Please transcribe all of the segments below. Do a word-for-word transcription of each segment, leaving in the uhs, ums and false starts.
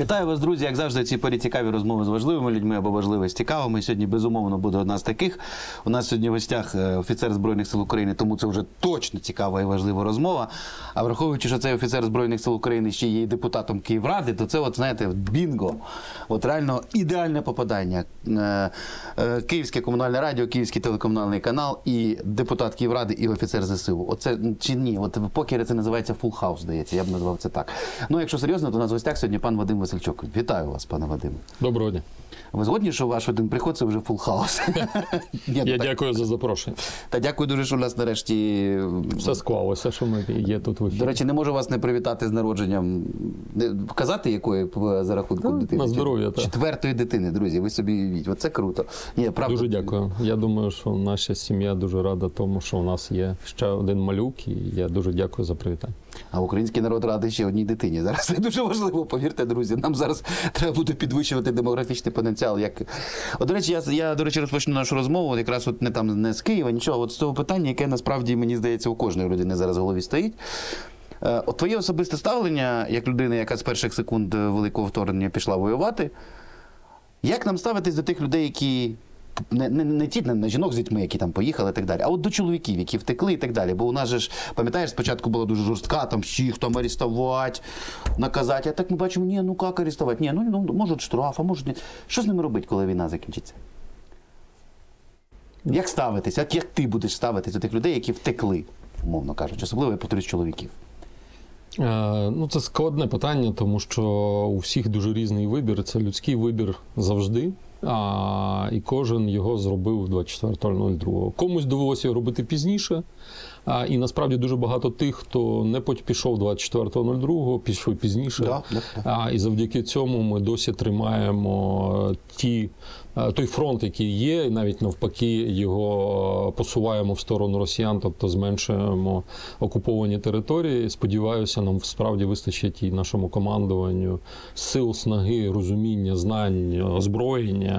Вітаю вас, друзі. Як завжди, ці порі цікаві розмови з важливими людьми або важливі з цікавими. Сьогодні, безумовно, буде одна з таких. У нас сьогодні в гостях офіцер Збройних сил України, тому це вже точно цікава і важлива розмова. А враховуючи, що цей офіцер Збройних сил України ще є і депутатом Київради, то це, от, знаєте, бінго. От реально ідеальне попадання. Київське комунальне радіо, Київський телекомунальний канал і депутат Київради, і офіцер ЗСУ. Оце чи ні? От покер це називається фулхаус, здається. Я б назвав це так. Ну, якщо серйозно, то у нас в гостях сьогодні пан Вадим Сильчок. Вітаю вас, пане Вадиме. Доброго дня. Ви згодні, що ваш один приход – це вже фулхаус? Я дякую за запрошення. Та дякую дуже, що у нас нарешті... Все склалося, що ми є тут в ефірі. До речі, не можу вас не привітати з народженням. Казати, якої за рахунку дитини? На здоров'я, так. Четвертої дитини, друзі, ви собі уявіть. Оце круто. Дуже дякую. Я думаю, що наша сім'я дуже рада тому, що у нас є ще один малюк, і я дуже дякую за привітання. А український народ радий ще одній дитині. Зараз це дуже важливо, повірте, друзі. Нам зараз треба буде підвищувати демографічний потенціал. Як... От, до речі, я, я до речі, розпочну нашу розмову, якраз от не, там, не з Києва, нічого, от з того питання, яке, насправді, мені здається, у кожної людини зараз в голові стоїть. От твоє особисте ставлення, як людина, яка з перших секунд великого вторгнення пішла воювати, як нам ставитись до тих людей, які... Не, не, не ті не, не жінок з дітьми, які там поїхали і так далі, а от до чоловіків, які втекли і так далі. Бо у нас же ж, пам'ятаєш, спочатку була дуже жорстка, там всіх там арестувати, наказати. А так ми бачимо, ні, ну як арестувати? Ні, ну, ну можуть штраф, а можуть ні. Що з ними робити, коли війна закінчиться? Як ставитись? Як, як ти будеш ставитись до тих людей, які втекли, умовно кажучи, особливо я повторюсь чоловіків? Ну, це складне питання, тому що у всіх дуже різний вибір. Це людський вибір завжди. А, і кожен його зробив двадцять четвертого лютого. Комусь довелося його робити пізніше, а, і насправді дуже багато тих, хто не пішов двадцять четвертого лютого, пішов пізніше, да, да, да. А, і завдяки цьому ми досі тримаємо ті, той фронт, який є, і навіть навпаки його посуваємо в сторону росіян, тобто зменшуємо окуповані території. Сподіваюся, нам справді вистачить і нашому командуванню сил, снаги, розуміння, знань, озброєння.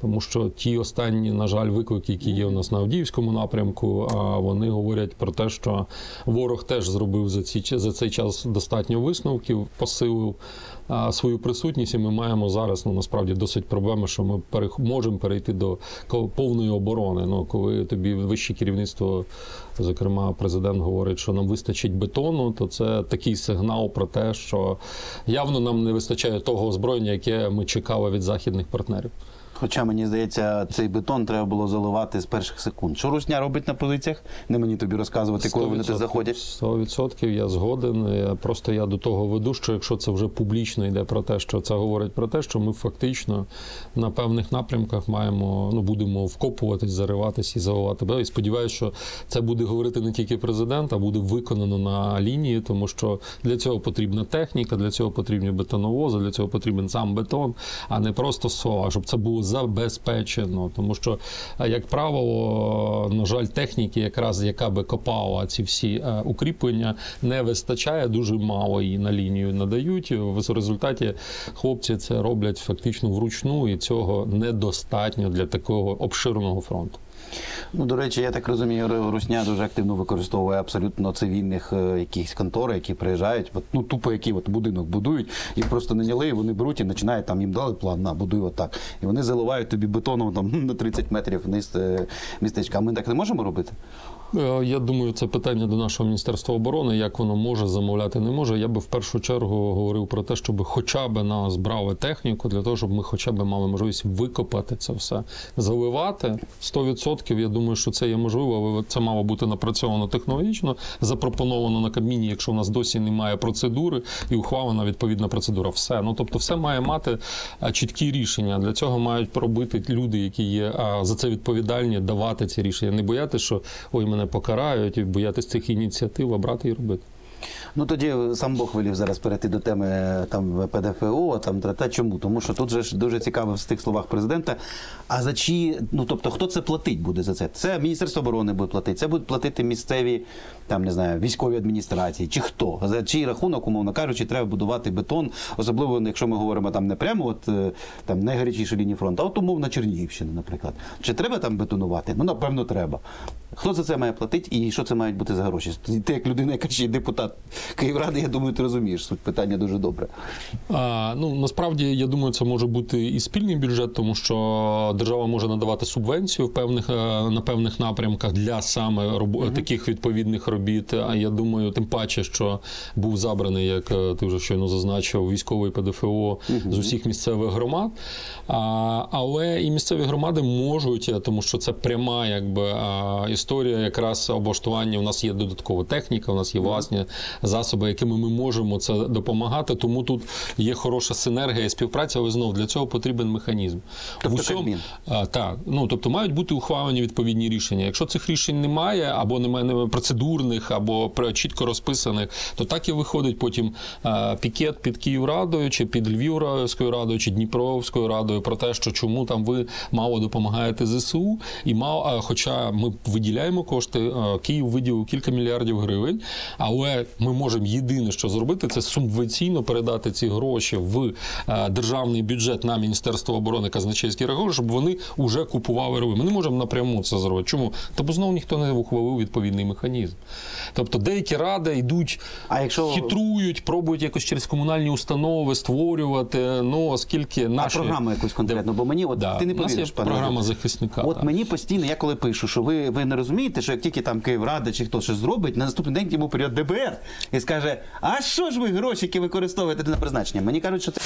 Тому що ті останні, на жаль, виклики, які є у нас на Авдіївському напрямку, вони говорять про те, що ворог теж зробив за, ці, за цей час достатньо висновків, посилив свою присутність, і ми маємо зараз, ну, насправді, досить проблеми, що ми пере, можемо перейти до повної оборони. Ну, коли тобі вище керівництво, зокрема, президент говорить, що нам вистачить бетону, то це такий сигнал про те, що явно нам не вистачає того озброєння, яке ми чекали від західних партнерів. Хоча, мені здається, цей бетон треба було заливати з перших секунд. Що русня робить на позиціях? Не мені тобі розказувати, коли вони туди заходять. сто відсотків я згоден. Я, просто я до того веду, що якщо це вже публічно йде про те, що це говорить про те, що ми фактично на певних напрямках маємо, ну, будемо вкопуватись, зариватись і заливати. І сподіваюся, що це буде говорити не тільки президент, а буде виконано на лінії, тому що для цього потрібна техніка, для цього потрібні бетоновози, для цього потрібен сам бетон, а не просто слова, щоб це було забезпечено, тому що, як правило, на жаль, техніки, якраз яка би копала ці всі укріплення, не вистачає, дуже мало її на лінію надають. В результаті хлопці це роблять фактично вручну, і цього недостатньо для такого обширного фронту. Ну, до речі, я так розумію, русня дуже активно використовує абсолютно цивільних е, якісь контори, які приїжджають, от, ну, тупо які от, будинок будують, їх просто наняли, і вони беруть і починають, там їм дали план, на, будуй отак. І вони заливають тобі бетоном там, на тридцять метрів вниз е, містечка. А ми так не можемо робити? Я думаю, це питання до нашого Міністерства оборони, як воно може замовляти, не може. Я би в першу чергу говорив про те, щоб хоча б нас брали техніку, для того, щоб ми хоча б мали можливість викопати це все. Заливати сто відсотків, я думаю, що це є можливо, але це мало бути напрацьовано технологічно, запропоновано на Кабміні, якщо у нас досі немає процедури, і ухвалена відповідна процедура. Все. Ну, тобто все має мати чіткі рішення. Для цього мають робити люди, які є за це відповідальні, давати ці рішення. Не боятися, що ой, мене покарають, і боятися цих ініціатив, а брати і робити. Ну тоді сам Бог велів зараз перейти до теми там, П Д Ф О, там, та чому? Тому що тут же ж дуже цікаво в тих словах президента, а за чиї, ну тобто хто це платить буде за це? Це Міністерство оборони буде платити, це будуть платити місцеві, там, не знаю, військові адміністрації, чи хто? За чий рахунок, умовно кажучи, треба будувати бетон, особливо, якщо ми говоримо там не прямо, от там найгарячіші лінії фронту, а от умовно Чернігівщина, наприклад. Чи треба там бетонувати? Ну, напевно, треба. Хто за це має платити і що це мають бути за гроші? Ти як людина, яка ще й депутат Київради, я думаю, ти розумієш суть питання дуже добре. А, ну, насправді, я думаю, це може бути і спільний бюджет, тому що держава може надавати субвенцію в певних, на певних напрямках для саме роб... угу. таких відповідних робіт. А я думаю, тим паче, що був забраний, як ти вже щойно зазначив, військовий Пе Де Еф О угу. з усіх місцевих громад. А, але і місцеві громади можуть, тому що це пряма якби історія якраз облаштування. У нас є додаткова техніка, у нас є власні засоби, якими ми можемо це допомагати. Тому тут є хороша синергія і співпраця, але знов для цього потрібен механізм. Тобто, в усьому, та, ну, тобто мають бути ухвалені відповідні рішення. Якщо цих рішень немає, або немає процедурних, або чітко розписаних, то так і виходить потім пікет під Київрадою, чи під Львівською радою, чи Дніпровською радою про те, що чому там ви мало допомагаєте Зе Се У, і мало, хоча ми виділяємо кошти, Київ виділив кілька мільярдів гривень, але ми можемо єдине, що зробити, це субвенційно передати ці гроші в державний бюджет на Міністерство оборони, казначейські регули, щоб вони вже купували рви. Ми не можемо напряму це зробити. Чому? Тобто знову ніхто не ухвалив відповідний механізм. Тобто деякі ради йдуть, а якщо... хитрують, пробують якось через комунальні установи створювати, ну, оскільки наші... А програму якусь конкретно, бо мені, от да. ти не повіриш, пане. Програма захисника. От так. Мені постійно, я коли пишу, що ви, ви не розумієте, що як тільки там Київрада чи хто щось зробить, на наступний день йому прийде Де Бе Ер і скаже, а що ж ви гроші, які використовуєте на призначення? Мені кажуть, що це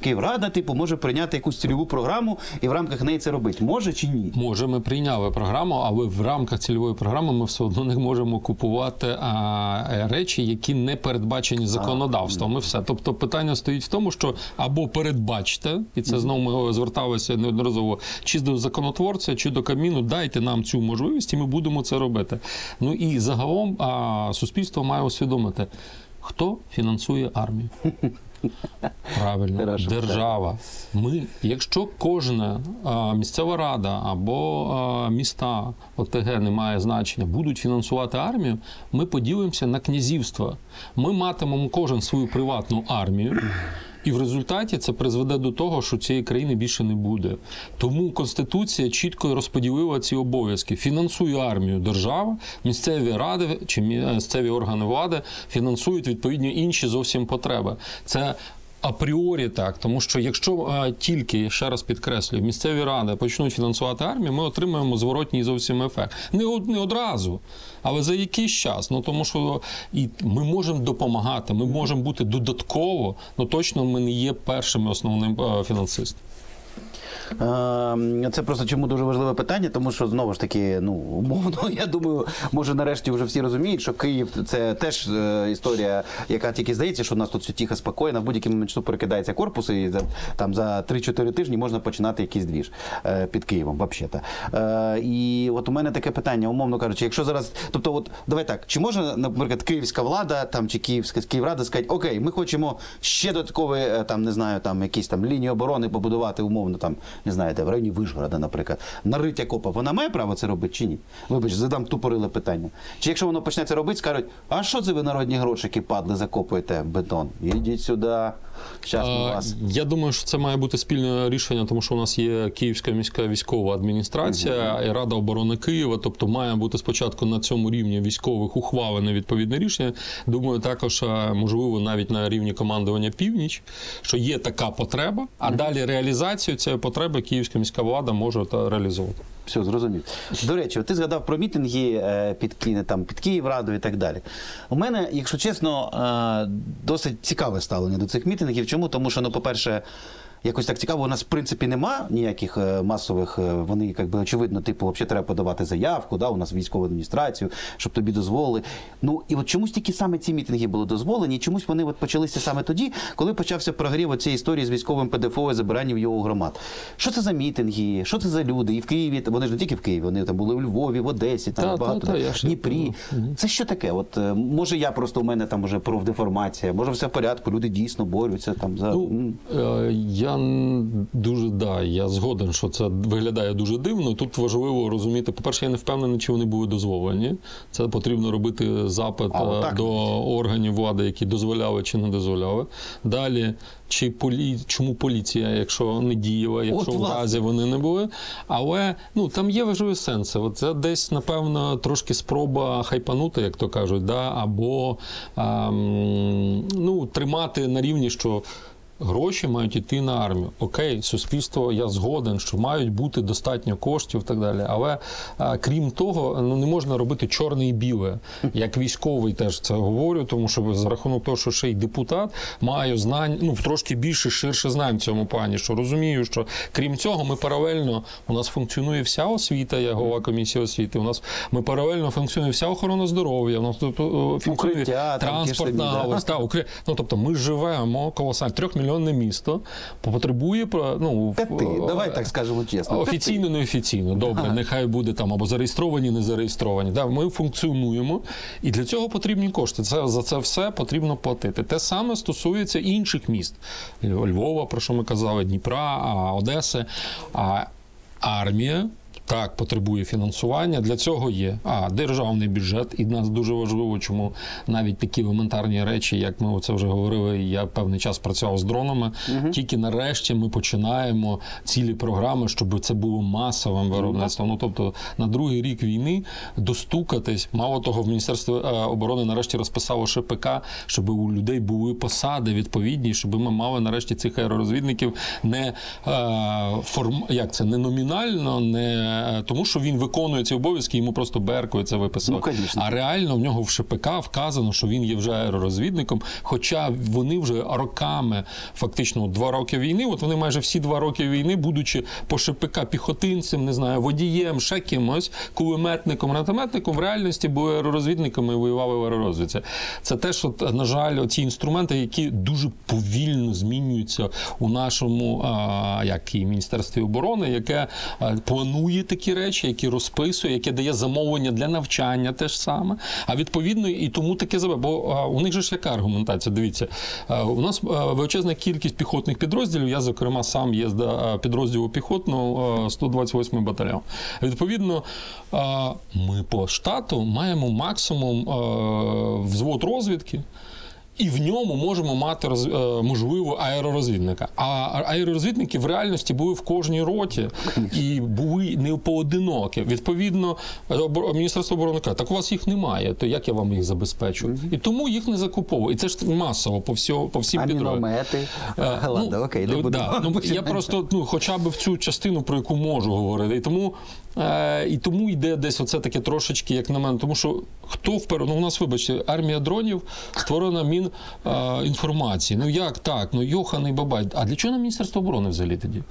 Київрада, типу, може прийняти якусь цільову програму і в рамках неї це робить. Може чи ні? Може, ми прийняли програму, але в рамках цільової програми ми все одно не можемо купувати а, речі, які не передбачені законодавством. Ми все. Тобто питання стоїть в тому, що або передбачте, і це знову ми зверталися неодноразово, чи до законотворця, чи до Кабміну, дайте нам цю можливість, і ми будемо це робити. Ну і загалом а, суспільство має усвідомити, хто фінансує армію. Правильно, Хорошо, держава. Ми, якщо кожна а, місцева рада або а, міста, О Те Ге не має значення, будуть фінансувати армію, ми поділимося на князівства. Ми матимемо кожен свою приватну армію. І в результаті це призведе до того, що цієї країни більше не буде. Тому Конституція чітко розподілила ці обов'язки. Фінансує армію держава, місцеві ради чи місцеві органи влади фінансують відповідно інші зовсім потреби. Це апріорі так, тому що якщо а, тільки, ще раз підкреслюю, місцеві ради почнуть фінансувати армію, ми отримаємо зворотній зовсім ефект. Не, од, не одразу, але за якийсь час. Ну, тому що і ми можемо допомагати, ми можемо бути додатково, але точно ми не є першим основним а, фінансистом. Це просто чому дуже важливе питання, тому що, знову ж таки, ну, умовно, я думаю, може нарешті вже всі розуміють, що Київ – це теж е, історія, яка тільки здається, що у нас тут все тихо, спокійно, в будь-який момент часу перекидається корпус, і там за три-чотири тижні можна починати якийсь двіж е, під Києвом, взагалі-то. Е, і от у мене таке питання, умовно кажучи, якщо зараз, тобто, от, давай так, чи може, наприклад, київська влада, там, чи Київська Київрада сказати, окей, ми хочемо ще додаткові, там, не знаю, там, якісь там лінії оборони побудувати, умовно, там, не знаєте, в районі Вишгорода, наприклад, нарить окопа, вона має право це робити чи ні? Вибач, задам тупориле питання. Чи якщо воно почне це робити, скажуть, а що це ви народні грошики, падли, закопуєте бетон? Ідіть сюди, щас ми вас. Я думаю, що це має бути спільне рішення, тому що у нас є Київська міська військова адміністрація угу. і Рада оборони Києва, тобто має бути спочатку на цьому рівні військових ухвалене відповідне рішення. Думаю, також, можливо, навіть на рівні командування Північ, що є така потреба, а угу. далі реалізацію цієї потреби київська міська влада може та реалізовувати. Все, зрозумів. До речі, ти згадав про мітинги під, там, під Київраду і так далі. У мене, якщо чесно, досить цікаве ставлення до цих мітингів. Чому? Тому що, ну, по-перше, якось так цікаво, у нас в принципі нема ніяких масових, вони, якби, очевидно, типу, взагалі треба подавати заявку, да, у нас військову адміністрацію, щоб тобі дозволили. Ну, і от чомусь тільки саме ці мітинги були дозволені, і чомусь вони от почалися саме тоді, коли почався прогрів цієї історії з військовим Пе Де Еф О і забиранням його громад. Що це за мітинги, що це за люди? І в Києві, вони ж не тільки в Києві, вони там були у Львові, в Одесі, там та, багато, та, та, в Дніпрі. Це що таке? От, може, я просто, у мене там вже профдеформація, може все в порядку, люди дійсно борються там за... Ну, я... Я дуже, да, я згоден, що це виглядає дуже дивно. Тут важливо розуміти, по-перше, я не впевнений, чи вони були дозволені. Це потрібно робити запит а, до органів влади, які дозволяли чи не дозволяли. Далі, чи полі... чому поліція, якщо не діяла, якщо в разі вони не були. Але ну, там є важливі сенси. От це десь, напевно, трошки спроба хайпанути, як то кажуть, да? Або ем, ну, тримати на рівні, що гроші мають йти на армію. Окей, суспільство, я згоден, що мають бути достатньо коштів і так далі. Але, а, крім того, ну, не можна робити чорне і біле. Як військовий теж це говорю, тому що за рахунок того, що ще й депутат, маю знань, ну, трошки більше, ширше знань в цьому плані, що розумію, що крім цього ми паралельно, у нас функціонує вся освіта, я голова комісії освіти, у нас ми паралельно функціонує вся охорона здоров'я, у нас тут функціонує транспортна галузь. Та, укр... ну, тобто ми живемо колосально, трьох мільйонів мільйонне місто потребує, ну, п'яти, давай так скажемо чесно. Офіційно, неофіційно, добре, ага. Нехай буде там або зареєстровані, не зареєстровані. Да, ми функціонуємо, і для цього потрібні кошти. Це, за це все потрібно платити. Те саме стосується інших міст. Львова, про що ми казали, Дніпра, Одеси, а армія. Так, потребує фінансування, для цього є а, державний бюджет, і нас дуже важливо, чому навіть такі елементарні речі, як ми оце вже говорили, я певний час працював з дронами, угу. Тільки нарешті ми починаємо цілі програми, щоб це було масовим виробництвом. Угу. Ну, тобто на другий рік війни достукатись, мало того, в Міністерстві оборони нарешті розписало Ш П К, щоб у людей були посади відповідні, щоб ми мали нарешті цих аеророзвідників не, е, форм... як це, не номінально, не тому що він виконує ці обов'язки, йому просто Беркою це виписано. Ну, а реально в нього в Ш П К вказано, що він є вже аеророзвідником, хоча вони вже роками, фактично два роки війни, от вони майже всі два роки війни, будучи по Ш П К піхотинцем, не знаю, водієм, ще кимось, кулеметником, гранатометником, в реальності були аеророзвідниками і воювали в аеророзвідці. Це те, що, на жаль, ці інструменти, які дуже повільно змінюються у нашому, а, як і Міністерстві оборони, яке а, планує такі речі, які розписує, яке дає замовлення для навчання теж саме. А відповідно і тому таке забе. Бо а, у них же ж яка аргументація? Дивіться, а, у нас а, величезна кількість піхотних підрозділів, я, зокрема, сам є з а, підрозділу піхотного а, сто двадцять восьмий батальйон. Відповідно, а, ми по штату маємо максимум а, взвод розвідки, і в ньому можемо мати, можливо, аеророзвідника. А аеророзвідники в реальності були в кожній роті і були не поодинокі. Відповідно, Міністерство оборони каже, так у вас їх немає, то як я вам їх забезпечу? І тому їх не закуповую. І це ж масово по, всьо, по всім підрозділам. Міномети. Ладно, окей, не буду. Я просто ну, хоча б в цю частину, про яку можу говорити. І тому, е, і тому йде десь оце таке трошечки, як на мене. Тому що хто вперед? Ну, у нас, вибачте, армія дронів створена мін інформації. Ну як так? Ну Йохан і Бабай. А для чого нам Міністерство оборони взагалі тоді?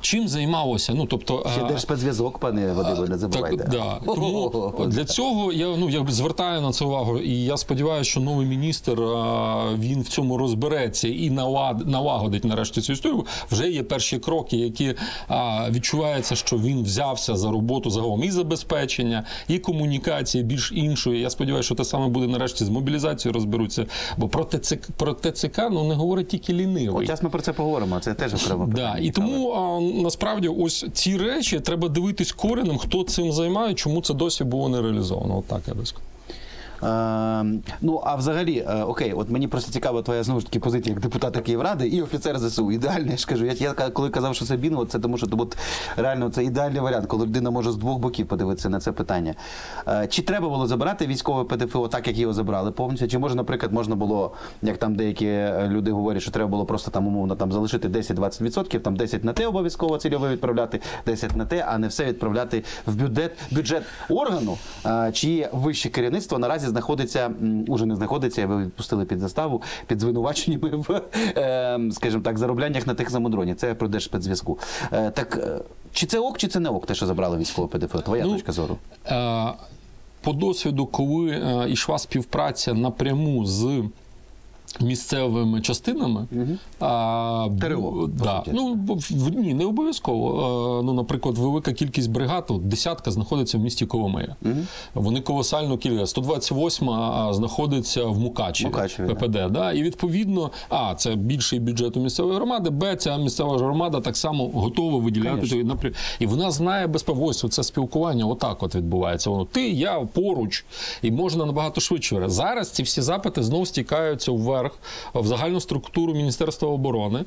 Чим займалося? Ну, тобто... Ще держспецзв'язок, пане Вадиме, не забувайте. Так, да. Тому для цього я, ну, я звертаю на це увагу, і я сподіваюся, що новий міністр, він в цьому розбереться і налагодить нарешті цю історію. Вже є перші кроки, які відчуваються, що він взявся за роботу загалом і забезпечення, і комунікації більш іншої. Я сподіваюся, що те саме буде нарешті з мобілізацією розберуться, бо про ТЦК, про ТЦК ну, не говорить тільки лінивий. Зараз ми про це поговоримо, це теж окремо. Да, і тому, а, насправді, ось ці речі треба дивитись коренем, хто цим займає, чому це досі було не реалізовано. От так, я би сказав. Ну, а взагалі, окей, от мені просто цікава твоя, знову ж таки, позиція як депутата Київради і офіцер З С У. Ідеально, я ж кажу, я, я коли казав, що це Бін, це тому, що от, реально це ідеальний варіант, коли людина може з двох боків подивитися на це питання. Чи треба було забирати військове П Д Ф О так, як його забрали повністю? Чи, може, наприклад, можна було, як там деякі люди говорять, що треба було просто там, умовно, там, залишити десять-двадцять відсотків, там десять на те обов'язково цільове відправляти, десять на те, а не все відправляти в бюджет, бюджет органу, чиє вище керівництво наразі знаходиться, уже не знаходиться, ви відпустили під заставу, під звинуваченнями в, скажімо так, заробляннях на техзамудроні. Це про держспецзв'язку. Так, чи це ок, чи це не ок, те, що забрали військове П Д Ф О? Твоя ну, точка зору? По досвіду, коли йшла співпраця напряму з місцевими частинами. Угу. А, ТРО, да. Ну, ні, не обов'язково. Ну, наприклад, велика кількість бригад, десятка, знаходиться в місті Коломия. Угу. Вони колосально кількість. сто двадцять восьма знаходиться в Мукачеві, Мукачеві ППД. Да. Да? І відповідно, а, це більший бюджет у місцевої громади, б, ця місцева громада так само готова виділяти. Напрям... І вона знає безпосередньо, це спілкування отак от відбувається. Воно ти, я, поруч. І можна набагато швидше. Зараз ці всі запити знову стікаються вверх в загальну структуру Міністерства оборони.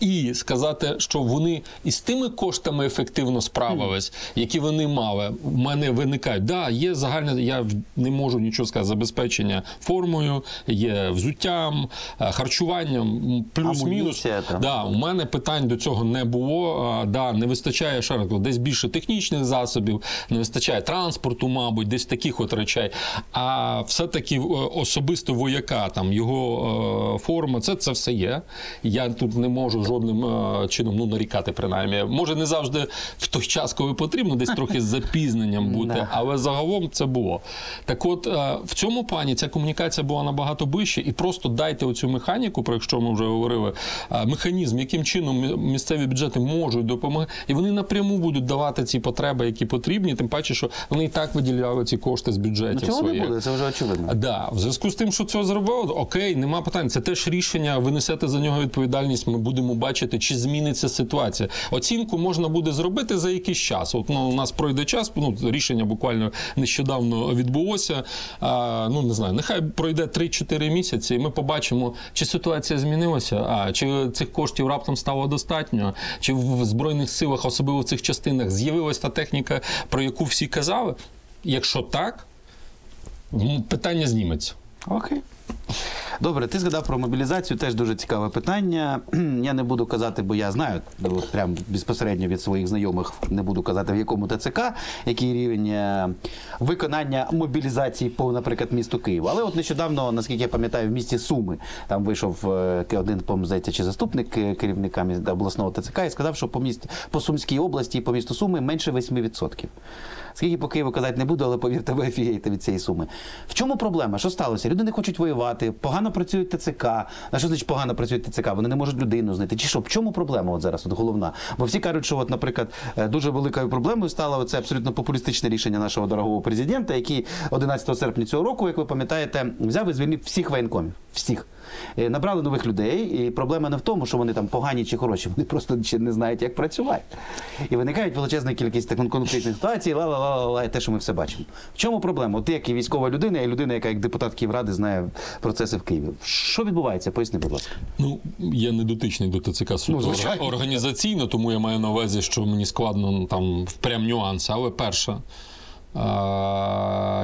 І сказати, що вони із тими коштами ефективно справились, які вони мали, в мене виникають. Так, да, є загальне, я не можу нічого сказати, забезпечення формою, є взуттям, харчуванням, плюс-мінус. Да, у мене питань до цього не було. А, да, не вистачає, ще раз, десь більше технічних засобів, не вистачає транспорту, мабуть, десь таких от речей. А все-таки особисто вояка, там, його е, форма, це, це все є. Я тут не можу жодним е, чином, ну, нарікати, принаймні. Може, не завжди в той час, коли потрібно, десь трохи з запізненням бути, але загалом це було. Так от, е, в цьому плані ця комунікація була набагато ближче, і просто дайте оцю механіку, про якщо ми вже говорили, е, механізм, яким чином місцеві бюджети можуть допомагати, і вони напряму будуть давати ці потреби, які потрібні, тим паче, що вони і так виділяли ці кошти з бюджетів. Цього не буде, це вже очевидно. Да, в зв'язку з тим, що цього зробили, окей, нема питань, це теж рішення, ви несете за нього відповідальність, ми будемо бачити, чи зміниться ситуація. Оцінку можна буде зробити за якийсь час. От, ну, у нас пройде час, ну, рішення буквально нещодавно відбулося. А, ну, не знаю, нехай пройде три-чотири місяці, і ми побачимо, чи ситуація змінилася, а, чи цих коштів раптом стало достатньо, чи в Збройних силах, особливо в цих частинах, з'явилася та техніка, про яку всі казали. Якщо так, питання зніметься. Окей. Добре, ти згадав про мобілізацію, теж дуже цікаве питання. Я не буду казати, бо я знаю, прям безпосередньо від своїх знайомих, не буду казати, в якому ТЦК, який рівень виконання мобілізації по, наприклад, місту Києва. Але от нещодавно, наскільки я пам'ятаю, в місті Суми, там вийшов один, здається, чи заступник керівника обласного ТЦК і сказав, що по, міст, по Сумській області і по місту Суми менше восьми відсотків. Скільки по Києву казати не буду, але повірте, ви офігієте від цієї суми. В чому проблема? Що сталося? Люди не хочуть воювати, погано працюють ТЦК. А що значить погано працюють ТЦК? Вони не можуть людину знайти. Чи що? В чому проблема от зараз от головна? Бо всі кажуть, що, от, наприклад, дуже великою проблемою стало це абсолютно популістичне рішення нашого дорогого президента, який одинадцятого серпня цього року, як ви пам'ятаєте, взяв і звільнив всіх воєнкомів. Всіх. Набрали нових людей, і проблема не в тому, що вони там погані чи хороші, вони просто ще не знають, як працювати. І виникають величезна кількість таких конфліктних ситуацій, ла-ла-ла-ла, і те, що ми все бачимо. В чому проблема? От ти, як і військова людина, і людина, яка як депутат Київради знає процеси в Києві. Що відбувається? Поясни, будь ласка. Ну, я не дотичний до ТЦК суто ну, організаційно, тому я маю на увазі, що мені складно, ну, там прям нюанси, але перше.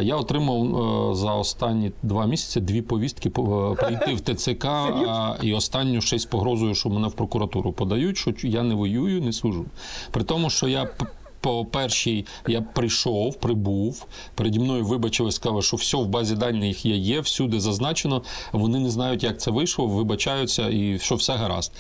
Я отримав за останні два місяці дві повістки прийти в ТЦК, і останню ще й з погрозою, що мене в прокуратуру подають, що я не воюю, не служу. При тому, що я... По першій я прийшов, прибув, переді мною вибачили, сказали, що все в базі даних є, є, всюди зазначено, вони не знають, як це вийшло, вибачаються і що все гаразд.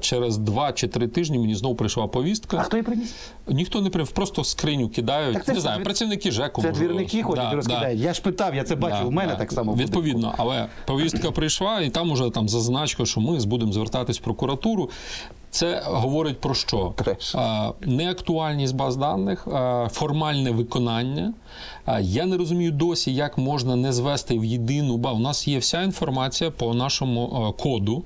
Через два чи три тижні мені знову прийшла повістка. А хто її приніс? Ніхто не приніс, просто скриню кидають, так, не знаю, двір... працівники ЖЕКу. Це двірники ходять, да, розкидають. Да. Я ж питав, я це бачив, да, у мене да. так само буде. Відповідно, але повістка прийшла і там уже там зазначено, що ми будемо звертатись в прокуратуру. Це говорить про що? А, неактуальність баз даних, а, формальне виконання. А, я не розумію досі, як можна не звести в єдину базу. У нас є вся інформація по нашому а, коду.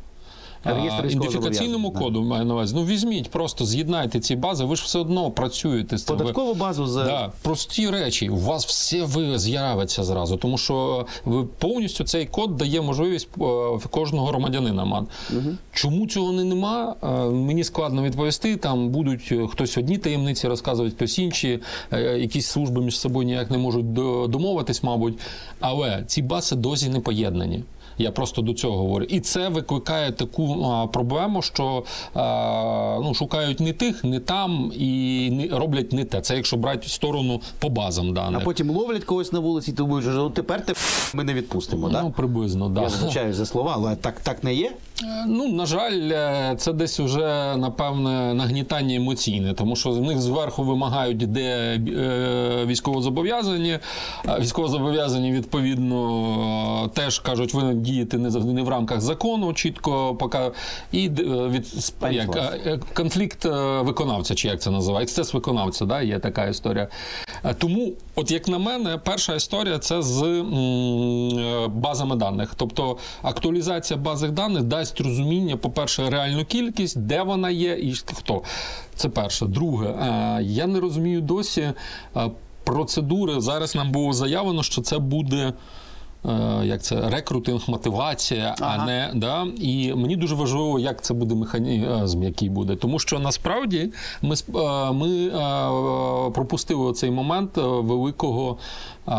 Ідентифікаційному коду, маю на увазі. Ну, візьміть, просто з'єднайте ці бази, ви ж все одно працюєте з цим. Податкову базу за... Да, прості речі, у вас все з'явиться зразу, тому що ви повністю цей код дає можливість кожного громадянина мати. Угу. Чому цього не нема, мені складно відповісти, там будуть хтось одні таємниці розказувати, хтось інші, якісь служби між собою ніяк не можуть домовитись, мабуть, але ці бази досі не поєднані. Я просто до цього говорю. І це викликає таку а, проблему, що а, ну, шукають не тих, не там і не, роблять не те. Це якщо брати сторону по базам даних. А потім ловлять когось на вулиці і думають, що тепер те ми не відпустимо, так? Ну, приблизно, так. Я звичаю за слова, але так, так не є? Ну, на жаль, це десь вже, напевне, нагнітання емоційне, тому що з них зверху вимагають, де військовозобов'язані. Військовозобов'язані, відповідно, теж кажуть, ви діяти не, не в рамках закону, чітко поки, і від, як, конфлікт виконавця, чи як це називає, ексцес виконавця, да, є така історія. Тому, от як на мене, перша історія – це з м, базами даних. Тобто актуалізація бази даних дасть розуміння, по-перше, реальну кількість, де вона є і хто. Це перше. Друге, я не розумію досі процедури. Зараз нам було заявлено, що це буде як це, рекрутинг, мотивація, ага. а не, да, і мені дуже важливо, як це буде механізм, який буде, тому що насправді ми, ми пропустили цей момент великого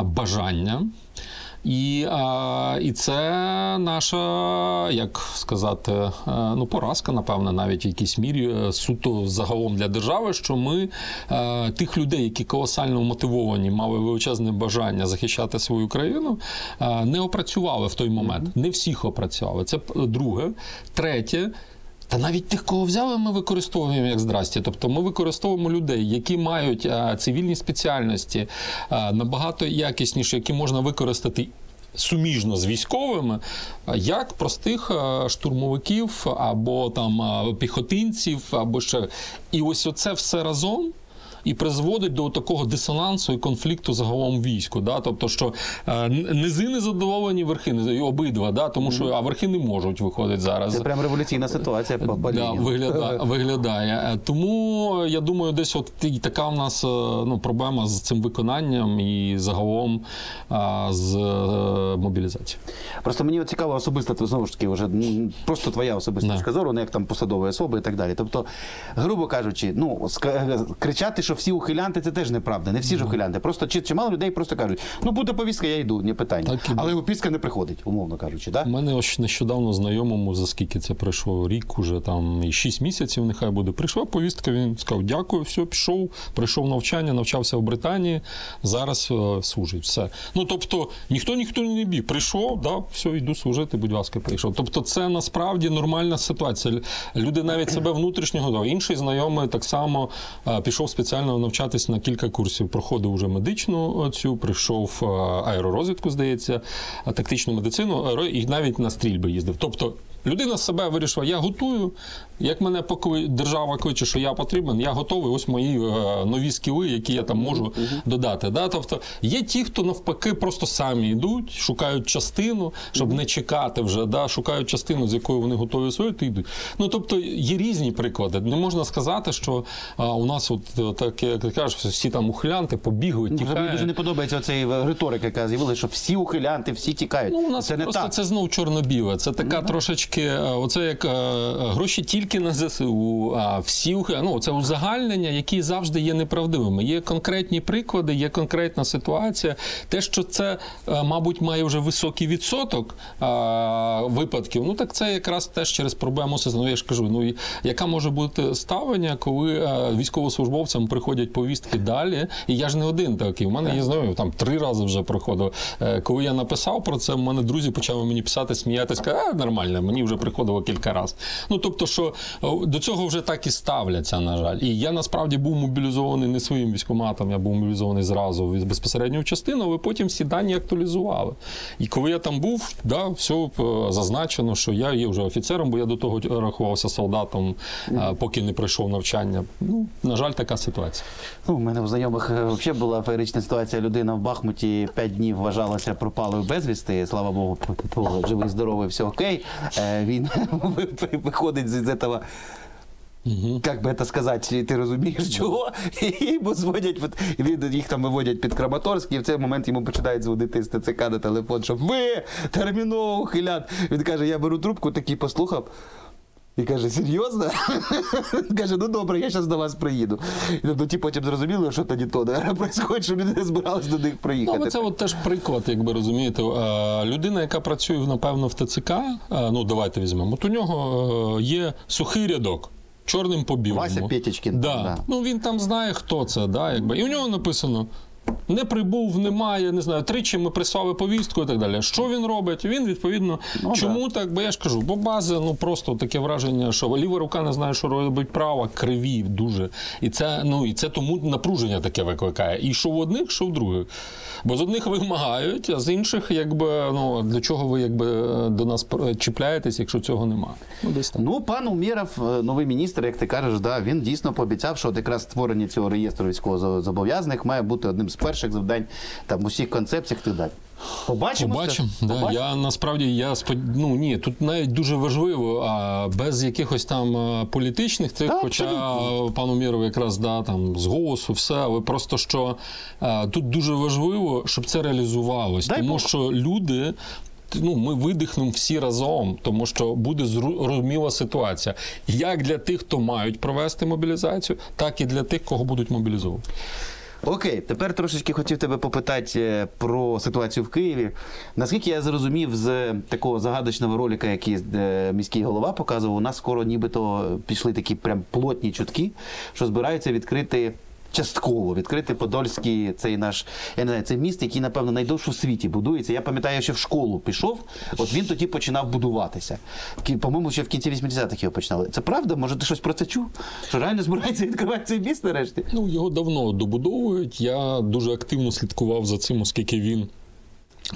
бажання. І, а, і це наша, як сказати, ну, поразка, напевно, навіть в якійсь мірі, суто загалом для держави, що ми а, тих людей, які колосально мотивовані, мали величезне бажання захищати свою країну, а, не опрацювали в той момент. Не всіх опрацювали. Це друге. Третє. Та навіть тих, кого взяли, ми використовуємо як здрасті. Тобто ми використовуємо людей, які мають а, цивільні спеціальності, а, набагато якісніші, які можна використати суміжно з військовими, як простих штурмовиків, або там піхотинців, або ще. І ось оце все разом і призводить до такого дисонансу і конфлікту загалом війську. Да? Тобто, що е, низи не задоволені, верхи не обидва, да? Тому що, а верхи не можуть виходити зараз. Це прям революційна ситуація по да, виглядає, виглядає. Тому, я думаю, десь от і така в нас ну, проблема з цим виконанням і загалом а, з а, мобілізацією. Просто мені цікаво особисто, знову ж таки, вже, просто твоя особиста точка зору, не як там посадові особи і так далі. Тобто, грубо кажучи, ну, кричати, що всі ухилянти, це теж неправда. Не всі ж ухилянти. Просто чимало людей просто кажуть, ну буде повістка, я йду, не питання. Але повістка не приходить, умовно кажучи. Да? У мене нещодавно знайомому, за скільки це пройшло, рік уже, там, і шість місяців нехай буде, прийшла повістка, він сказав, дякую, все, пішов, пройшов навчання, навчався в Британії, зараз е, служить, все. Ну, тобто, ніхто, ніхто не біг. Прийшов, да, все, йду служити, будь ласка, прийшов. Тобто, це насправді нормальна ситуація. Люди навіть себе внутрішнього, да, інший знайомий так само е, пішов спеціально навчатись на кілька курсів. Проходив уже медичну цю, прийшов аеророзвідку, здається, тактичну медицину, і навіть на стрільби їздив. Тобто людина з себе вирішила, я готую, як мене покли... держава кличе, що я потрібен, я готовий, ось мої е, нові скіли, які я там можу mm-hmm. додати. Да? Тобто є ті, хто навпаки просто самі йдуть, шукають частину, щоб mm-hmm. не чекати вже, да? Шукають частину, з якою вони готові своїти, йдуть. Ну, тобто є різні приклади. Не можна сказати, що е, у нас, от, так, як ти кажеш, всі там ухилянти побігли, тікають. Мені дуже не подобається оцей риторик, яка з'явилася, що всі ухилянти, всі тікають. Ну, у нас це не просто так. Це знов чорно-біле. Це така mm-hmm. трошечки оце як гроші тільки на ЗСУ, а всі ну, це узагальнення, які завжди є неправдивими. Є конкретні приклади, є конкретна ситуація. Те, що це, мабуть, має вже високий відсоток а, випадків, ну так це якраз теж через проблему сезону. Ну, я ж кажу, ну яка може бути ставлення, коли а, військовослужбовцям приходять повістки далі, і я ж не один такий. У мене є знайомі, там три рази вже проходив. Коли я написав про це, у мене друзі почали мені писати, сміятися, сказали, а, нормально, мені вже приходило кілька разів. Ну, тобто, що до цього вже так і ставляться, на жаль. І я, насправді, був мобілізований не своїм військкоматом, я був мобілізований зразу безпосередньо в частину, але потім всі дані актуалізували. І коли я там був, да, все зазначено, що я є вже офіцером, бо я до того рахувався солдатом, поки не пройшов навчання. Ну, на жаль, така ситуація. Ну, у мене в знайомих взагалі була феєрична ситуація. Людина в Бахмуті п'ять днів вважалася пропалою безвісти. Слава Богу, живий, здоровий, все окей. Він виходить з цього, угу. як би це сказати, ти розумієш чого, і зводять, їх там виводять під Краматорськ, і в цей момент йому починають зводити з Т Ц К на телефон, що ви терміново ухилян. Він каже, я беру трубку, такий послухав. І каже, серйозно? Каже, ну добре, я зараз до вас приїду. І, ну, ті потім зрозуміли, що тоді то, да, происходить, що люди не збирались до них приїхати. Ну, це от теж приклад, якби розумієте. Людина, яка працює, напевно, в Т Ц К, ну давайте візьмемо, от у нього є сухий рядок. Чорним по білому. Вася Пєтічкін. Да. Да. Ну він там знає, хто це, да, якби. І у нього написано не прибув, немає, не знаю, тричі ми прислали повістку і так далі. Що він робить? Він, відповідно, ну, чому да. так? Бо я ж кажу, бо бази, ну, просто таке враження, що ліва рука не знає, що робить права, криві дуже. І це, ну, і це тому напруження таке викликає. І що в одних, що в других. Бо з одних вимагають, а з інших, якби, ну, для чого ви, якби, до нас чіпляєтесь, якщо цього нема? Ну, ну, пан Умєров, новий міністр, як ти кажеш, да, він дійсно пообіцяв, що от якраз створення цього реєстру військовозобов'язаних має бути одним з перших завдань там усіх концепціях ти дати. Побачимо. Побачимо, да. Побачимо. Я насправді, я спод... ну, ні, тут навіть дуже важливо, а без якихось там політичних цих, да, хоча абсолютно. Пан Умєров якраз, да, там, з голосу, все, але просто, що а, тут дуже важливо, щоб це реалізувалось, Дай тому Бог. Що люди, ну, ми видихнемо всі разом, тому що буде зрозуміла ситуація. Як для тих, хто мають провести мобілізацію, так і для тих, кого будуть мобілізовувати. Окей, тепер трошечки хотів тебе попитати про ситуацію в Києві. Наскільки я зрозумів з такого загадочного ролика, який міський голова показував, у нас скоро нібито пішли такі прям плотні чутки, що збираються відкрити частково, відкрити Подольський, цей наш, я не знаю, цей міст, який, напевно, найдовше в світі будується. Я пам'ятаю, що в школу пішов, от він тоді починав будуватися. По-моєму, ще в кінці вісімдесятих його починали. Це правда? Може, ти щось про це чув? Що реально збирається відкривати цей міст нарешті? Ну, його давно добудовують. Я дуже активно слідкував за цим, оскільки він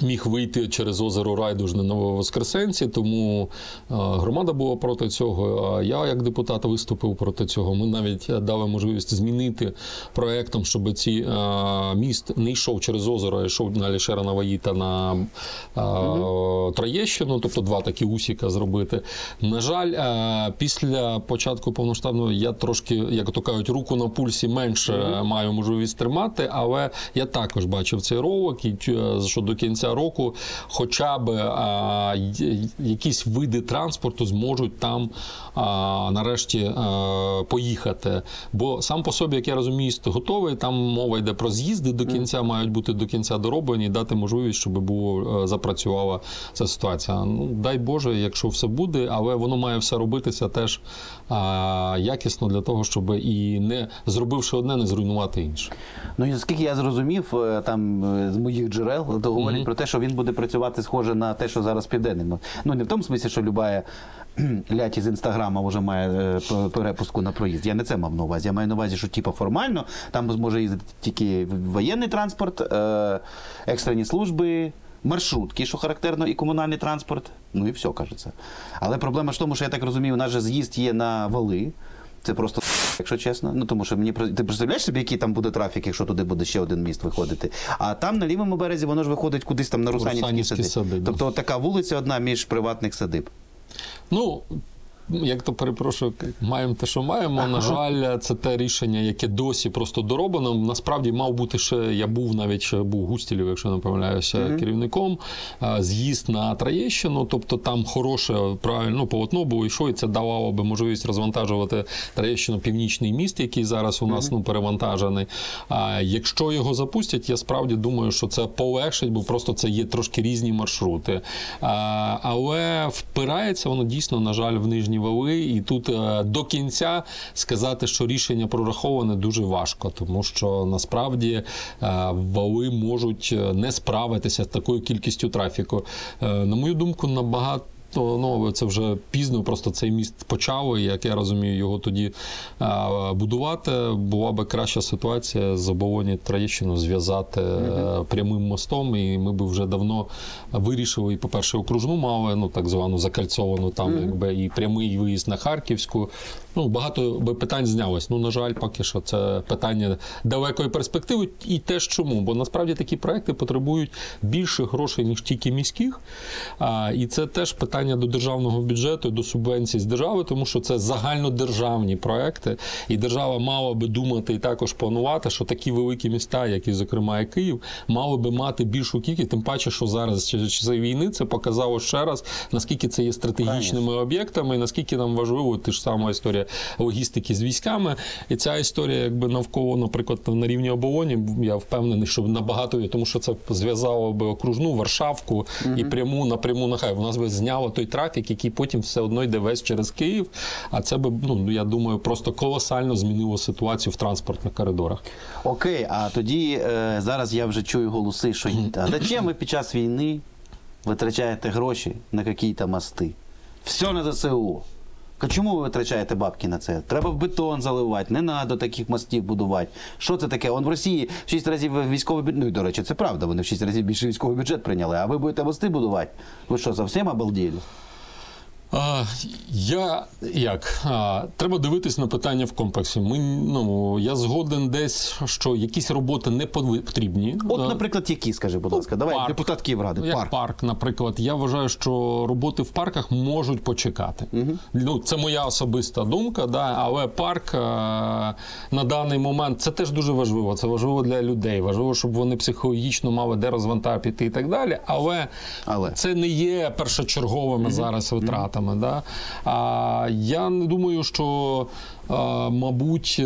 міг вийти через озеро Райдужне на Воскресенці, тому громада була проти цього, а я як депутат виступив проти цього. Ми навіть дали можливість змінити проектом, щоб ці а, міст не йшов через озеро, а йшов на Лішера, на Ваїта, на а, Троєщину, тобто два такі усіка зробити. На жаль, а, після початку повноштабного я трошки, як то кажуть, руку на пульсі менше mm-hmm. маю можливість тримати, але я також бачив цей ролик, і що до кінця року хоча б а, якісь види транспорту зможуть там а, нарешті а, поїхати. Бо сам по собі, як я розумію, готовий, там мова йде про з'їзди до кінця, мають бути до кінця дороблені, дати можливість, щоб було, запрацювала ця ситуація. Ну, дай Боже, якщо все буде, але воно має все робитися теж а, якісно для того, щоб і не зробивши одне, не зруйнувати інше. Ну і наскільки я зрозумів, там з моїх джерел, то говорять про те, що він буде працювати схоже на те, що зараз південний. Ну, не в тому смислі, що любая лять із Інстаграма вже має е, перепуску на проїзд. Я не це мав на увазі. Я маю на увазі, що типу, формально там зможе їздити тільки воєнний транспорт, е, екстрені служби, маршрутки, що характерно, і комунальний транспорт. Ну і все, кажеться. Але проблема ж в тому, що я так розумію, у нас же з'їзд є на вали. Це просто, якщо чесно. Ну, тому що мені, ти представляєш собі, який там буде трафік, якщо туди буде ще один міст виходити. А там на лівому березі воно ж виходить кудись там на Русанівські сади. сади. Тобто така вулиця одна між приватних садиб. Ну, як то, перепрошую, маємо те, що маємо. Ага. На жаль, це те рішення, яке досі просто дороблено. Насправді, мав бути ще, я був навіть, ще був Густілів, якщо не помиляюся, угу. керівником, з'їзд на Троєщину, тобто там хороше, правильно, ну, полотно було, і що, і це давало би можливість розвантажувати Троєщину, північний міст, який зараз у нас, угу. ну, перевантажений. А якщо його запустять, я справді думаю, що це полегшить, бо просто це є трошки різні маршрути. А, але впирається воно дійсно, на жаль, в нижні вали, і тут до кінця сказати, що рішення прораховане, дуже важко, тому що насправді вали можуть не справитися з такою кількістю трафіку. На мою думку, набагато Ну, це вже пізно, просто цей міст почали, як я розумію, його тоді а, будувати. Була би краща ситуація з оболоні Троєщину зв'язати mm-hmm. прямим мостом, і ми б вже давно вирішили, і, по-перше, окружну мали, ну, так звану закальцовану, там, mm-hmm. якби, і прямий виїзд на Харківську. Ну, багато би питань знялось. Ну, на жаль, поки що це питання далекої перспективи, і теж чому, бо насправді такі проекти потребують більше грошей, ніж тільки міських, а, і це теж питання до державного бюджету, до субвенцій з держави, тому що це загальнодержавні проекти, і держава мала би думати і також планувати, що такі великі міста, як і, зокрема, і Київ, мали би мати більшу кількість, тим паче, що зараз через часи війни це показало ще раз, наскільки це є стратегічними об'єктами, і наскільки нам важливо, ти ж сама історія логістики з військами. І ця історія, якби навколо, наприклад, на рівні оболоні, я впевнений, що набагато, тому що це зв'язало би окружну, Варшавку mm-hmm. і пряму напряму на Харків. У нас би зняло той трафік, який потім все одно йде весь через Київ. А це би, ну, я думаю, просто колосально змінило ситуацію в транспортних коридорах. Окей, а тоді е, зараз я вже чую голоси, що а зачем ви під час війни витрачаєте гроші на якісь мости? Все на ЗСУ. А чому ви витрачаєте бабки на це? Треба в бетон заливати, не треба таких мостів будувати. Що це таке? Он в Росії в шість разів військовий бюджет, ну і, до речі, це правда, вони в шість разів більше військовий бюджет прийняли, а ви будете мости будувати? Ви що, зовсім обалділи? А, я, як, а, треба дивитись на питання в комплексі. Ми, ну, я згоден десь, що якісь роботи не потрібні. От, наприклад, які, скажи, будь ласка, ну, давай, парк. Депутат Київради, ну, парк. парк, наприклад. Я вважаю, що роботи в парках можуть почекати. Угу. Ну, це моя особиста думка, да, але парк а, на даний момент, це теж дуже важливо, це важливо для людей, важливо, щоб вони психологічно мали де розвантажити і так далі, але, але. це не є першочерговими угу. зараз витратами. Да? А я не думаю, що, а, мабуть,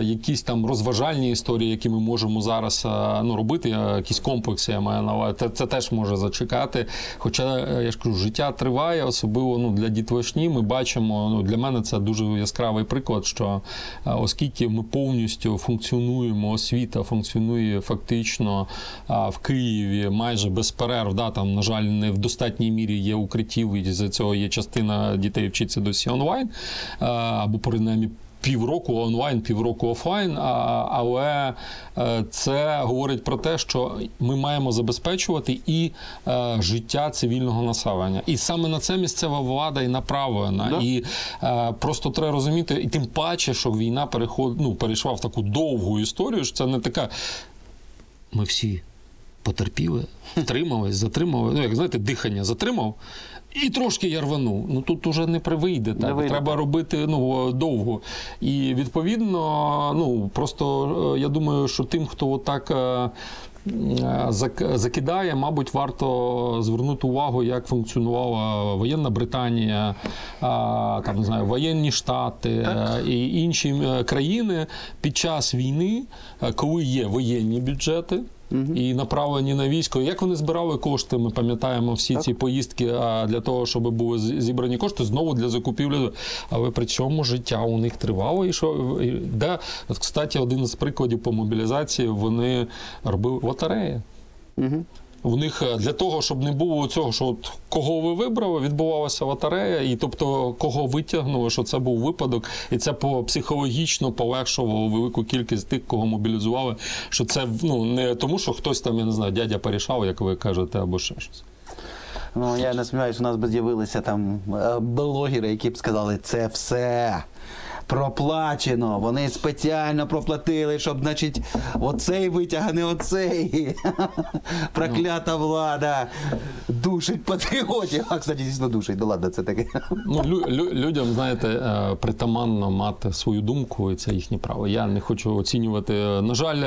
якісь там розважальні історії, які ми можемо зараз а, ну, робити, якісь комплекси, я маю на увазі, це, це теж може зачекати. Хоча, я ж кажу, життя триває, особливо ну, для дітвашні. Ми бачимо, ну, для мене це дуже яскравий приклад, що а, оскільки ми повністю функціонуємо, освіта функціонує фактично а, в Києві майже без перерв, да? Там, на жаль, не в достатній мірі є укриттів, і з цього є частина дітей вчиться досі онлайн, або принаймні півроку онлайн, півроку офлайн, а, але це говорить про те, що ми маємо забезпечувати і е, життя цивільного населення. І саме на це місцева влада і направлена. Да. І е, просто треба розуміти, і тим паче, що війна переход, ну, перейшла в таку довгу історію, що це не така ми всі потерпіли, втримались, затримали, ну, як знаєте, дихання затримав, і трошки я рвану. Ну тут уже не привийде, так. Не вийде. Треба робити ну, довго. І відповідно, ну просто я думаю, що тим, хто так закидає, мабуть, варто звернути увагу, як функціонувала воєнна Британія, там, не знаю, воєнні Штати так. і інші країни під час війни, коли є воєнні бюджети, угу. і направлені на військо. Як вони збирали кошти, ми пам'ятаємо всі так. ці поїздки для того, щоб були зібрані кошти, знову для закупівлі. Але при цьому життя у них тривало. І що, і, да, от, кстати, один із прикладів по мобілізації, вони робили лотереї. Угу. У них для того, щоб не було цього, що от кого ви вибрали, відбувалася лотерея, і тобто кого витягнули, що це був випадок, і це по психологічно полегшувало велику кількість тих, кого мобілізували, що це ну не тому, що хтось там, я не знаю, дядя порішав, як ви кажете, або ще щось. Ну, я не сподіваюся, у нас би з'явилися там блогери, які б сказали, це все проплачено, вони спеціально проплатили, щоб, значить, оцей витягне оцей. Проклята влада душить патріотів. А, кстати, дійсно душить, ну ладно, це таке. Ну, лю- лю- людям, знаєте, притаманно мати свою думку, і це їхнє право. Я не хочу оцінювати. На жаль,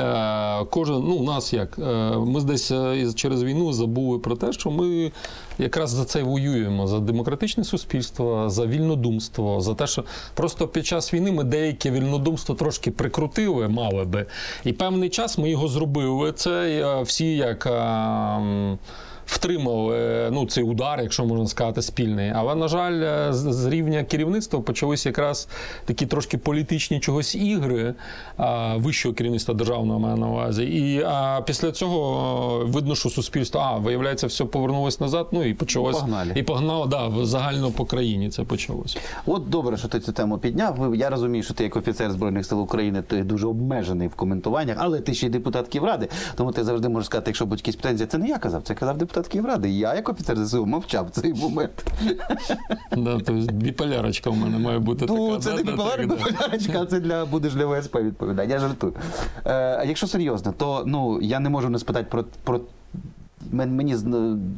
кожен, ну, у нас як, ми десь через війну забули про те, що ми якраз за це воюємо, за демократичне суспільство, за вільнодумство, за те, що просто під час війни ми деяке вільнодумство трошки прикрутили, мали би. І певний час ми його зробили. Це всі як а, втримали ну, цей удар, якщо можна сказати, спільний. Але, на жаль, з, з рівня керівництва почалися якраз такі трошки політичні чогось ігри а, вищого керівництва державного, маю на увазі. І а, після цього видно, що суспільство, а, виявляється, все повернулось назад, ну і почалось. Погнали. І погнало, да, загально по країні це почалось. От добре, що ти цю тему підняв. Я розумію, що ти як офіцер Збройних сил України, ти дуже обмежений в коментуваннях, але ти ще й депутат Київради, тому ти завжди можеш сказати, якщо будуть якісь претензії, це не я казав, це казав депутат Київради. Я, як офіцер ЗСУ, мовчав в цей момент. Да, то біполярочка в мене має бути ну, така. Ну, це да, не біполярочка, а це для, будеш для ВСП відповідати. Я жартую. Е, якщо серйозно, то ну, я не можу не спитати про, про... Мені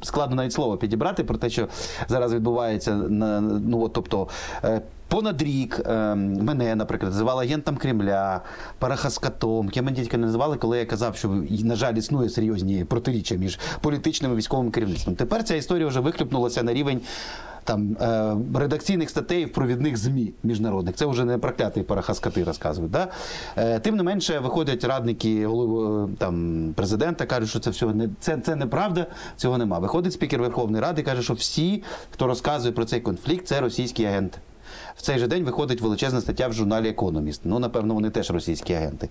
складно навіть слово підібрати про те, що зараз відбувається, на, ну, от, тобто, е, понад рік е, мене, наприклад, називали агентом Кремля, парахаскатом, ким мене тільки не називали, коли я казав, що, на жаль, існує серйозні протиріччя між політичним і військовим керівництвом. Тепер ця історія вже вихлюпнулася на рівень там редакційних статей в провідних ЗМІ міжнародних. Це вже не проклятий парахаскати розказують. Да? Тим не менше, виходять радники голови, там, президента, кажуть, що це все не, це, це неправда, цього нема. Виходить спікер Верховної Ради і каже, що всі, хто розказує про цей конфлікт, це російські агенти. В цей же день виходить величезна стаття в журналі «Економіст». Ну, напевно, вони теж російські агенти.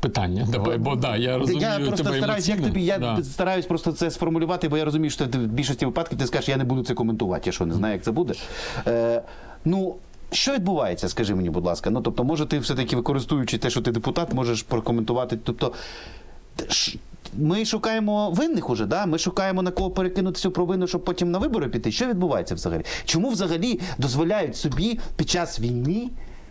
Питання. Давай, бо да, я розумію, я просто тебе стараюсь, як тобі, я да. стараюсь просто це сформулювати, бо я розумію, що в більшості випадків ти скажеш, я не буду це коментувати, я що не знаю, як це буде. Е, ну, що відбувається, скажи мені, будь ласка. Ну, тобто, може ти все-таки, використовуючи те, що ти депутат, можеш прокоментувати, тобто, ми шукаємо винних уже, да? Ми шукаємо, на кого перекинути всю провину, щоб потім на вибори піти. Що відбувається взагалі? Чому взагалі дозволяють собі під час війни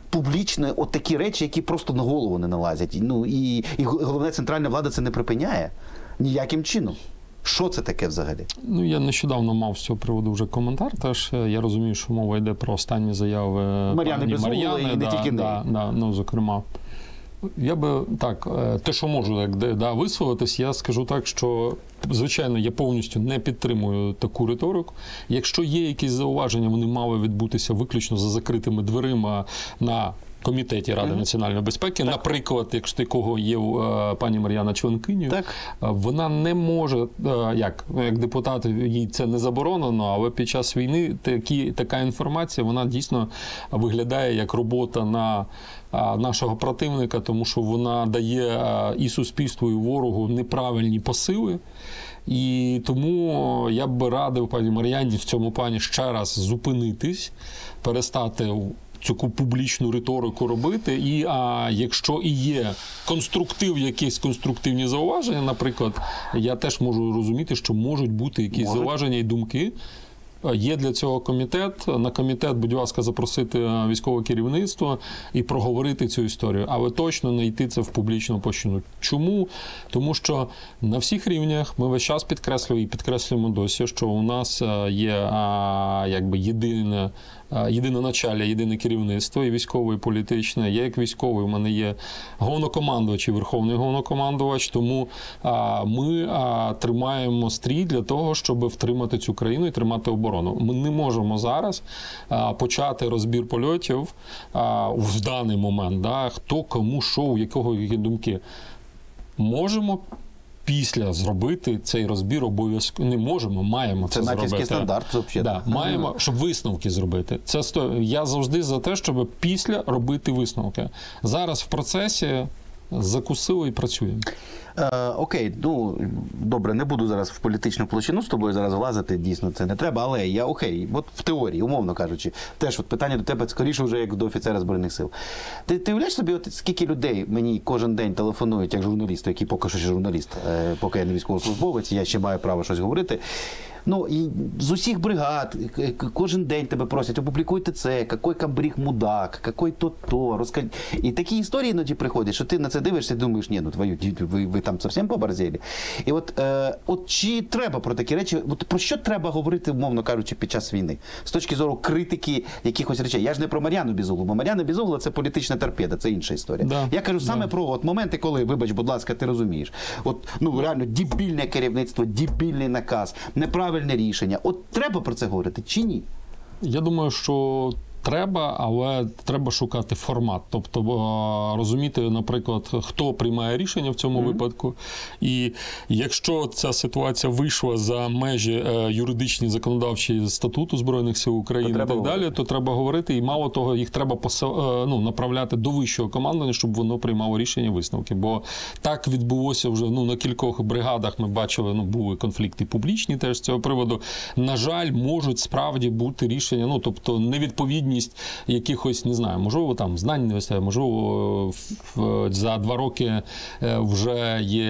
публічно от такі речі, які просто на голову не налазять? Ну, і, і головне, центральна влада це не припиняє ніяким чином. Що це таке взагалі? Ну, я нещодавно мав з цього приводу вже коментар теж. Я розумію, що мова йде про останні заяви Мар'яни Безугли і не тільки неї. Ну, зокрема. Я би так, те, що можу так, да, висловитись, я скажу так, що, звичайно, я повністю не підтримую таку риторику. Якщо є якісь зауваження, вони мали відбутися виключно за закритими дверима на Комітеті Ради mm-hmm. національної безпеки. Так. Наприклад, якщо такого є пані Мар'яна членкинею, вона не може, як, як депутат, їй це не заборонено, але під час війни такі, така інформація, вона дійсно виглядає як робота на нашого противника, тому що вона дає і суспільству, і ворогу неправильні посили. І тому я б радив пані Мар'яні в цьому плані ще раз зупинитись, перестати цю публічну риторику робити, і а, якщо і є конструктив, якісь конструктивні зауваження, наприклад, я теж можу розуміти, що можуть бути якісь Може. зауваження і думки. Є для цього комітет. На комітет, будь ласка, запросити військове керівництво і проговорити цю історію. Але точно не йти це в публічну площину. Чому? Тому що на всіх рівнях ми весь час підкреслюємо і підкреслюємо досі, що у нас є а, якби єдине Єдине началля, єдине керівництво, і військове, і політичне. Я як військовий, у мене є головнокомандувач і верховний головнокомандувач, тому а, ми а, тримаємо стрій для того, щоб втримати цю країну і тримати оборону. Ми не можемо зараз а, почати розбір польотів а, в даний момент, да, хто, кому, що, у якого, які думки. Можемо після зробити цей розбір обов'язково. Не можемо, маємо це, це зробити. Це натівський стандарт, взагалі. Да, маємо, щоб висновки зробити. Це сто... Я завжди за те, щоб після робити висновки. Зараз в процесі закусили і працюємо. Е, окей, ну, добре, не буду зараз в політичну площину з тобою зараз влазити, дійсно це не треба, але я окей, от в теорії, умовно кажучи, теж от питання до тебе скоріше вже як до офіцера Збройних сил. Ти, ти уявляєш собі, от скільки людей мені кожен день телефонують як журналісту, який поки що ще журналіст, е, поки я не військовослужбовець, я ще маю право щось говорити. Ну, і з усіх бригад, кожен день тебе просять, опублікуйте це, какой камбрік мудак, какой то-то, розкажіть. І такі історії іноді приходять, що ти на це дивишся і думаєш, ні, ну твою, ви, ви там зовсім поборзєлі. І от, е, от чи треба про такі речі, от про що треба говорити, умовно кажучи, під час війни? З точки зору критики якихось речей. Я ж не про Мар'яну Безуглу, бо Мар'яна Безугла – це політична торпеда, це інша історія. Да. Я кажу саме да. про от моменти, коли, вибач, будь ласка, ти розумієш. От, ну, реально, дебільне керівництво, дебільний наказ, неправильний рішення. От треба про це говорити чи ні? Я думаю, що треба, але треба шукати формат. Тобто розуміти, наприклад, хто приймає рішення в цьому mm-hmm. випадку. І якщо ця ситуація вийшла за межі юридичні, законодавчі статуту Збройних сил України і так говорити. далі, то треба говорити. І мало того, їх треба посил... ну, направляти до вищого командування, щоб воно приймало рішення висновки. Бо так відбулося вже ну, на кількох бригадах. Ми бачили, ну, були конфлікти публічні теж з цього приводу. На жаль, можуть справді бути рішення, ну, тобто невідповідні якихось, не знаю, можливо, там знань не вистачає, можливо, за два роки вже є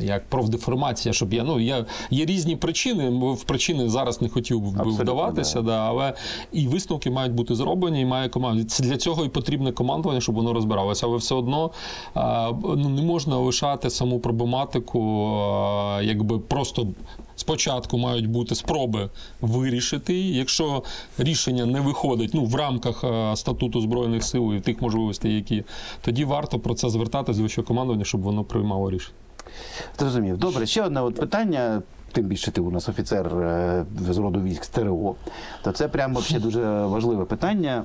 як профдеформація, щоб я, ну, я, є різні причини, в причини зараз не хотів би Абсолютно, вдаватися, да. Да, але і висновки мають бути зроблені, і має команда. Для цього і потрібне командування, щоб воно розбиралося, але все одно не можна лишати саму проблематику, якби просто спочатку мають бути спроби вирішити її. Якщо рішення не виходить ну, в рамках а, статуту Збройних сил і тих можливостей, які, тоді варто про це звертатись до вищого командування, щоб воно приймало рішення. Зрозумів. Добре, ще одне от питання. тим більше ти у нас офіцер з роду військ Т Р О, то це прямо ще дуже важливе питання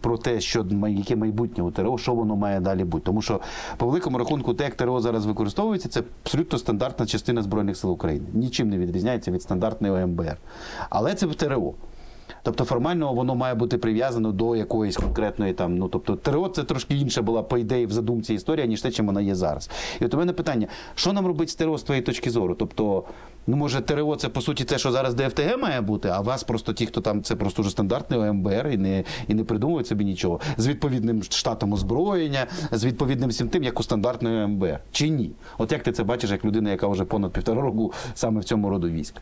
про те, що яке майбутнє у Т Р О, що воно має далі бути. Тому що по великому рахунку те, як Т Р О зараз використовується, це абсолютно стандартна частина Збройних сил України. Нічим не відрізняється від стандартної О М Б Р. Але це Т Р О. Тобто формально воно має бути прив'язано до якоїсь конкретної там, ну, тобто Т Р О це трошки інша була по ідеї в задумці історія, ніж те, чим вона є зараз. І от у мене питання, що нам робити з Т Р О з твоєї точки зору? Тобто, ну, може Т Р О це по суті те, що зараз Д Ф Т Г має бути, а вас просто ті, хто там, це просто вже стандартний О М Б Р і не, і не придумують собі нічого. З відповідним штатом озброєння, з відповідним всім тим, як у стандартної О М Б Р. Чи ні? От як ти це бачиш, як людина, яка вже понад півтора року саме в цьому роду військ?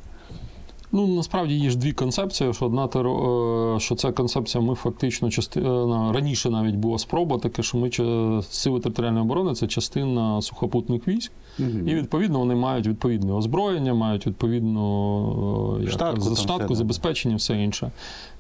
Ну, насправді є ж дві концепції, що одна Т Р О, що ця концепція, ми фактично, частина, раніше навіть була спроба таке, що ми сили територіальної оборони – це частина сухопутних військ, угу. І відповідно вони мають відповідне озброєння, мають відповідну штатку, штатку забезпечення, все інше.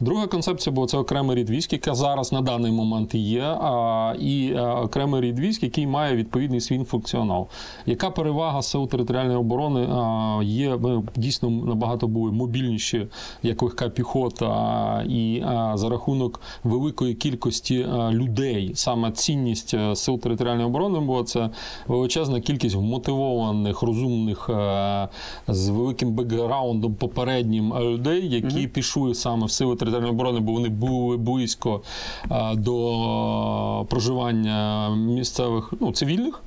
Друга концепція була – це окремий рід військ, яка зараз на даний момент є, а, і окремий рід військ, який має відповідний свій функціонал. Яка перевага сил територіальної оборони а, є, ми дійсно набагато були мобільніші, як легка піхота, і за рахунок великої кількості людей, саме цінність сил територіальної оборони була, це величезна кількість вмотивованих, розумних, з великим бекграундом попереднім людей, які mm-hmm. пішли саме в сили територіальної оборони, бо вони були близько до проживання місцевих, ну, цивільних.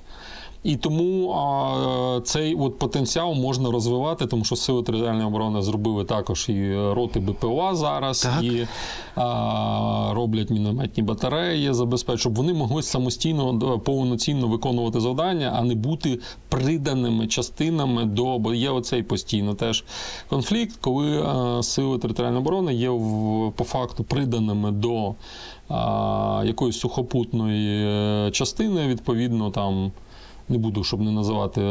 І тому а, цей от потенціал можна розвивати, тому що сили територіальної оборони зробили також і роти Б П О зараз, так. І а, роблять мінометні батареї, забезпечують, щоб вони могли самостійно, повноцінно виконувати завдання, а не бути приданими частинами до, бо є оцей постійно теж конфлікт, коли а, сили територіальної оборони є в, по факту приданими до а, якоїсь сухопутної частини, відповідно там, не буду, щоб не називати,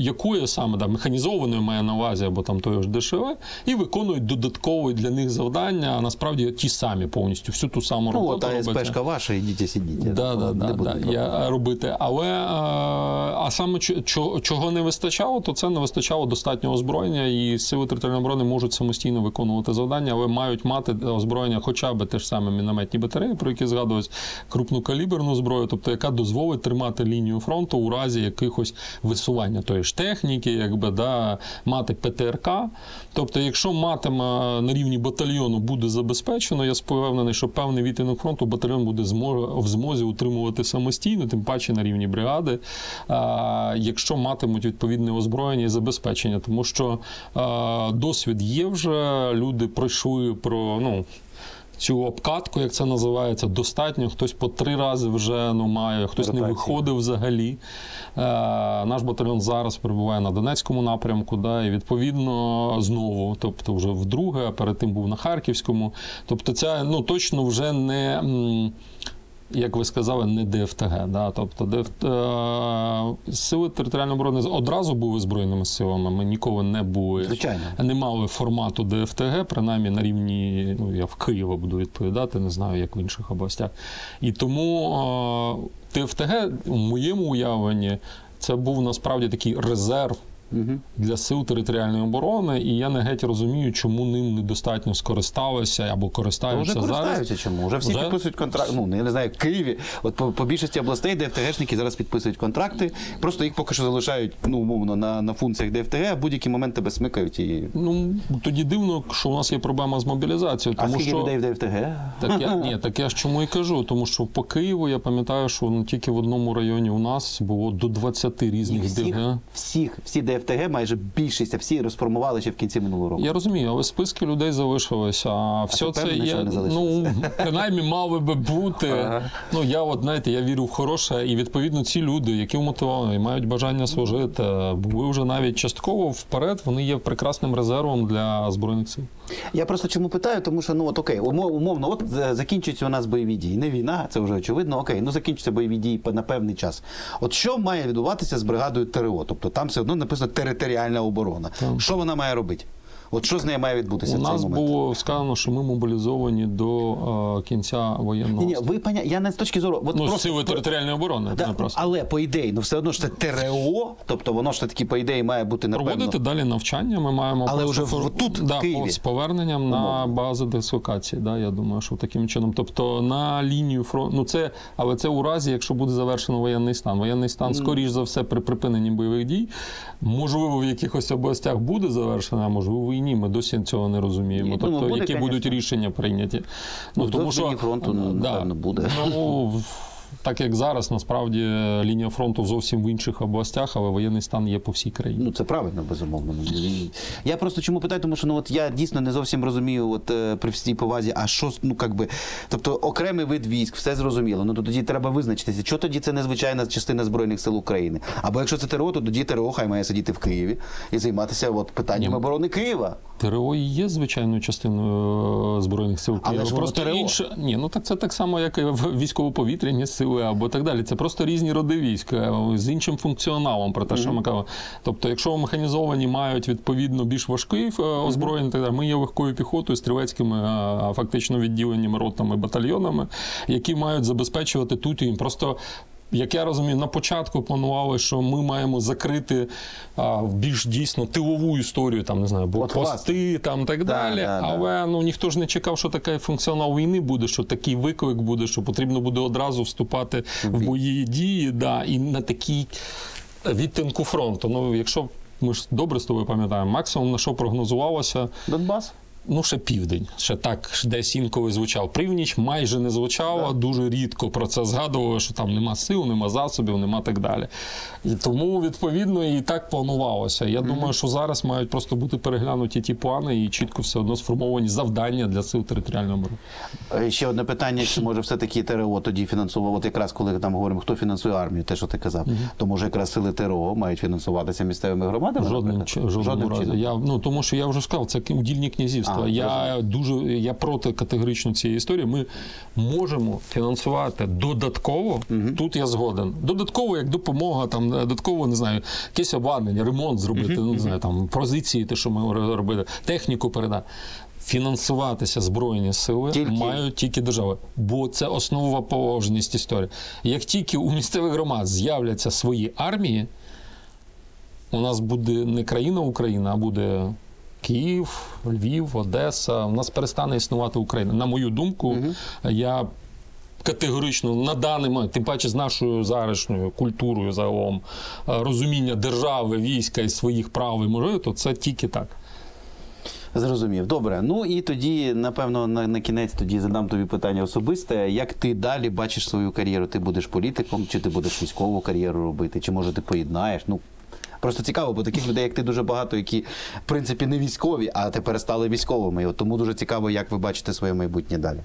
якою саме, да, механізованою має на увазі, або там тої ж ДШВ, і виконують додаткові для них завдання, а насправді ті самі повністю, всю ту саму роботу робиться. Ну, от АСПшка ваша, ідіть, сидіть. Да, да, да, да, я робити. Але, а саме чого не вистачало, то це не вистачало достатнього озброєння, і сили територіальної оборони можуть самостійно виконувати завдання, але мають мати озброєння хоча б те ж саме мінометні батареї, про які згадувалось, крупнокаліберну зброю, тобто яка дозволить тримати лінію фронту у разі якихось висування тої ж техніки, якби, да, мати П Т Р К. Тобто, якщо матиме на рівні батальйону буде забезпечено, я впевнений, що певний відтинок фронту батальйон буде в змозі утримувати самостійно, тим паче на рівні бригади, якщо матимуть відповідне озброєння і забезпечення. Тому що досвід є вже, люди пройшли про, ну, цю обкатку, як це називається, достатньо. Хтось по три рази вже, ну, має, хтось ротації не виходив взагалі. Е, наш батальйон зараз перебуває на Донецькому напрямку, да, і відповідно знову, тобто вже вдруге, а перед тим був на Харківському. Тобто це, ну, точно вже не, як ви сказали, не Д Ф Т Г. Да? Тобто ДФТ... сили територіальної оборони одразу були збройними силами, ми ніколи не були, звичайно, не мали формату Д Ф Т Г, принаймні на рівні, ну, я в Києві буду відповідати, не знаю, як в інших областях. І тому Д Ф Т Г, в моєму уявленні, це був насправді такий резерв для сил територіальної оборони, і я не геть розумію, чому ним недостатньо скористалися або користаються зараз. Вже користаються зараз. Чому? Вже всі вже підписують контракти. Ну, я не знаю, в Києві, от по, по більшості областей Д Ф Т Г-шники зараз підписують контракти, просто їх поки що залишають, ну, умовно, на, на функціях Д Ф Т Г, а в будь-який момент тебе смикають. І... Ну, тоді дивно, що у нас є проблема з мобілізацією. Тому, а скільки що... людей в Д Ф Т Г? Так я, ні, так я ж чому і кажу, тому що по Києву я пам'ятаю, що, ну, тільки в одному районі у нас було до двадцяти різних всіх, Д Ф Г. Всіх, всі Д Ф Т Г. Д Ф Т Г майже більшість, а всі розформували ще в кінці минулого року. Я розумію, але списки людей залишилися. А, а все це є, ну, принаймні мали би бути. Ага. Ну, я от, знаєте, я вірю в хороше, і відповідно ці люди, які вмотивовані, мають бажання служити, були вже навіть частково вперед, вони є прекрасним резервом для Збройних сил. Я просто чому питаю, тому що, ну, от окей, умовно, от закінчуються у нас бойові дії. Не війна, це вже очевидно, окей, ну закінчаться бойові дії на певний час. От що має відбуватися з бригадою Т Р О? Тобто там все одно написано територіальна оборона. Так. Що вона має робити? От що з нею має відбутися в цей момент? У нас було сказано, що ми мобілізовані до кінця воєнного. Ні, ви паня, я не з точки зору... Ну, сили територіальної оборони. Але по ідеї, ну все одно ж це ТРО, тобто воно ж таки по ідеї має бути, напевно... Проводити далі навчання, ми маємо... Але вже тут, в Києві. З поверненням на бази дислокації, я думаю, що таким чином. Тобто на лінію фронту... Але це у разі, якщо буде завершено воєнний стан. Воєнний стан, скоріш за все, при припиненні бойових дій. Можливо, в якихось областях буде завершено, а можливо, і ні. Ми досі цього не розуміємо. Тобто, які будуть рішення прийняті. Тому що... фронту, напевно, буде. Так як зараз, насправді, лінія фронту зовсім в інших областях, але воєнний стан є по всій країні. Ну, це правильно, безумовно. Я просто чому питаю, тому що ну, от я дійсно не зовсім розумію от, при всій повазі, а що, ну, як би, тобто окремий вид військ, все зрозуміло, ну, то тоді треба визначитися, що тоді це незвичайна частина Збройних сил України. Або якщо це ТРО, то тоді ТРО хай має сидіти в Києві і займатися от, питанням Ні. оборони Києва. ТРО і є звичайною частиною Збройних сил Києва. Але ж воно ТРО. Інше... Ні, ну, так, це так само, як і військово-повітряні сили. Або так далі. Це просто різні роди військ з іншим функціоналом, про те, mm-hmm. що ми кажемо. Тобто, якщо механізовані мають відповідно більш важкий озброєння, mm-hmm. ми є легкою піхотою, стрілецькими фактично відділеннями ротами, батальйонами, які мають забезпечувати тут їм. Просто, як я розумію, на початку планували, що ми маємо закрити а, більш дійсно тилову історію, там, не знаю, блокпости, там, так далі. Да, да, Але да. Ну, ніхто ж не чекав, що такий функціонал війни буде, що такий виклик буде, що потрібно буде одразу вступати в бої дії, да, і на такій відтинку фронту. Ну, якщо ми ж добре з тобою пам'ятаємо, максимум на що прогнозувалося... Донбас? Ну, ще південь, ще так десь інколи звучав. Північ майже не звучало, так. Дуже рідко про це згадували, що там нема сил, нема засобів, нема так далі. І тому, відповідно, і так планувалося. Я mm-hmm. думаю, що зараз мають просто бути переглянуті ті плани і чітко все одно сформовані завдання для сил територіальної оборони. Ще одне питання, чи може все-таки ТРО тоді фінансував, от якраз коли там говоримо, хто фінансує армію, те, що ти казав, mm-hmm. то може якраз сили ТРО мають фінансуватися місцевими громадами? Жодним, жодним, жодним разом. Я, ну, тому що я вже сказав, це удільні князівства. Я дуже я проти категорично цієї історії. Ми можемо фінансувати додатково, угу. тут я згоден. Додатково, як допомога, там, додатково, не знаю, якесь обладнання, ремонт зробити, угу. ну, не знаю, там, позиції, те, що ми робили, техніку передати. Фінансуватися Збройні сили тільки. Мають тільки держави, бо це основова положеність історії. Як тільки у місцевих громад з'являться свої армії, у нас буде не країна Україна, а буде... Київ, Львів, Одеса. У нас перестане існувати Україна. На мою думку, mm-hmm. я категорично на даний момент, тим паче з нашою зарішньою культурою загалом, розуміння держави, війська і своїх прав і можливо, то це тільки так. Зрозумів. Добре. Ну і тоді, напевно, на, на кінець тоді задам тобі питання особисте. Як ти далі бачиш свою кар'єру? Ти будеш політиком, чи ти будеш військову кар'єру робити, чи може ти поєднаєш? Ну, просто цікаво, бо таких людей, як ти, дуже багато, які, в принципі, не військові, а тепер стали військовими. От тому дуже цікаво, як ви бачите своє майбутнє далі.